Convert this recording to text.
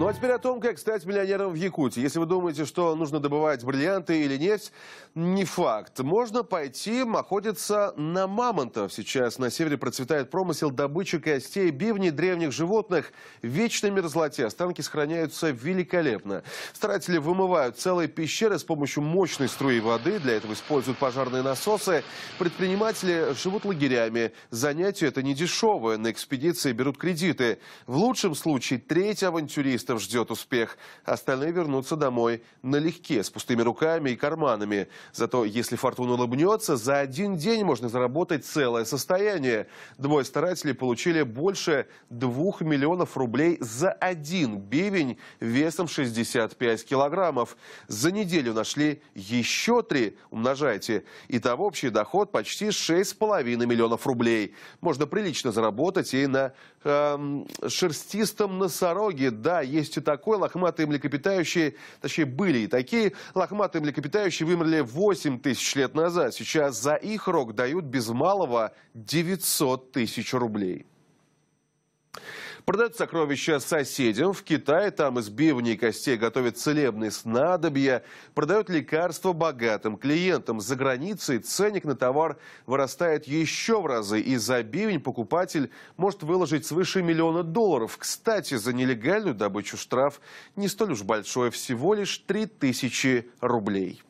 Ну а теперь о том, как стать миллионером в Якутии. Если вы думаете, что нужно добывать бриллианты или нефть, не факт. Можно пойти охотиться на мамонтов. Сейчас на севере процветает промысел добычи костей, бивни древних животных в вечной мерзлоте. Останки сохраняются великолепно. Старатели вымывают целые пещеры с помощью мощной струи воды. Для этого используют пожарные насосы. Предприниматели живут лагерями. Занятие это не дешевое. На экспедиции берут кредиты. В лучшем случае треть авантюристов ждет успех. Остальные вернутся домой налегке, с пустыми руками и карманами. Зато если фортуна улыбнется, за один день можно заработать целое состояние. Двое старателей получили больше 2 миллионов рублей за один бивень весом 65 килограммов. За неделю нашли еще 3, умножайте. Итого общий доход почти 6,5 миллионов рублей. Можно прилично заработать и на шерстистом носороге. Да, есть и такой. Лохматые млекопитающие, точнее, были и такие. Лохматые млекопитающие вымерли 8 000 лет назад. Сейчас за их рог дают без малого 900 000 рублей. Продают сокровища соседям. В Китае там из бивней и костей готовят целебные снадобья, продают лекарства богатым клиентам. За границей ценник на товар вырастает еще в разы. И за бивень покупатель может выложить свыше $1 миллиона. Кстати, за нелегальную добычу штраф не столь уж большой, всего лишь 3000 рублей.